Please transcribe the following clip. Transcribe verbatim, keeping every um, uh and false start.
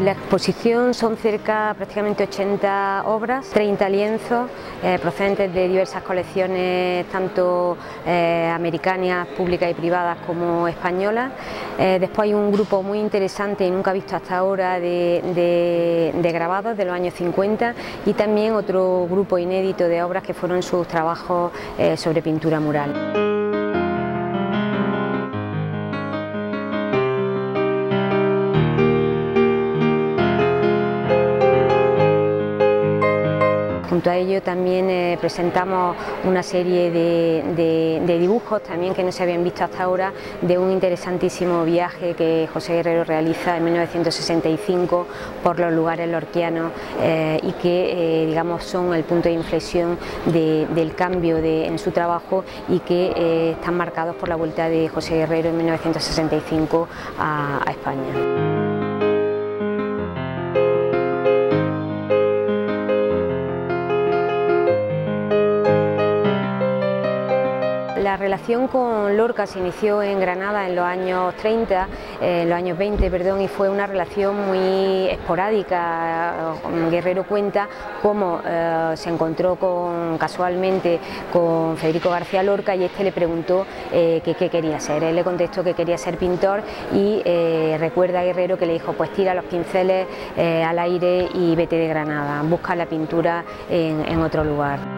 La exposición son cerca prácticamente ochenta obras, treinta lienzos eh, procedentes de diversas colecciones, tanto eh, americanas, públicas y privadas, como españolas. Eh, después hay un grupo muy interesante y nunca visto hasta ahora de, de, de grabados de los años cincuenta y también otro grupo inédito de obras que fueron sus trabajos eh, sobre pintura mural. Junto a ello también eh, presentamos una serie de, de, de dibujos también que no se habían visto hasta ahora, de un interesantísimo viaje que José Guerrero realiza en mil novecientos sesenta y cinco por los lugares lorquianos eh, y que eh, digamos son el punto de inflexión de, del cambio de, en su trabajo y que eh, están marcados por la vuelta de José Guerrero en mil novecientos sesenta y cinco a, a España. La relación con Lorca se inició en Granada en los años treinta, eh, los años veinte, perdón, y fue una relación muy esporádica. Guerrero cuenta cómo eh, se encontró con, casualmente con Federico García Lorca y este le preguntó eh, qué que quería ser. Él le contestó que quería ser pintor y eh, recuerda a Guerrero que le dijo: pues tira los pinceles eh, al aire y vete de Granada, busca la pintura en, en otro lugar.